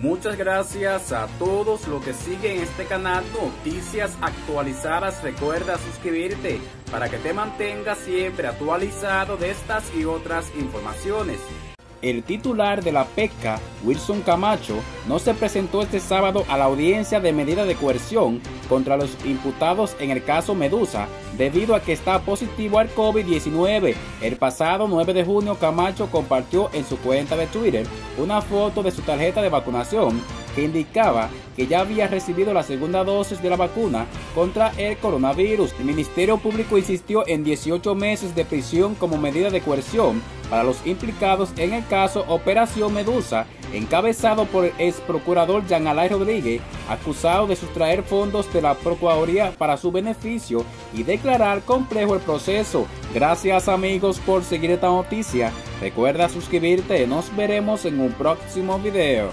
Muchas gracias a todos los que siguen este canal Noticias Actualizadas. Recuerda suscribirte para que te mantengas siempre actualizado de estas y otras informaciones. El titular de la Pepca, Wilson Camacho, no se presentó este sábado a la audiencia de medida de coerción contra los imputados en el caso Medusa, debido a que está positivo al COVID-19. El pasado 9 de junio, Camacho compartió en su cuenta de Twitter una foto de su tarjeta de vacunación que indicaba que ya había recibido la segunda dosis de la vacuna contra el coronavirus. El Ministerio Público insistió en 18 meses de prisión como medida de coerción para los implicados en el caso Operación Medusa, encabezado por el ex procurador Jean Alain Rodríguez, acusado de sustraer fondos de la Procuraduría para su beneficio y declarar complejo el proceso. Gracias amigos por seguir esta noticia. Recuerda suscribirte. Nos veremos en un próximo video.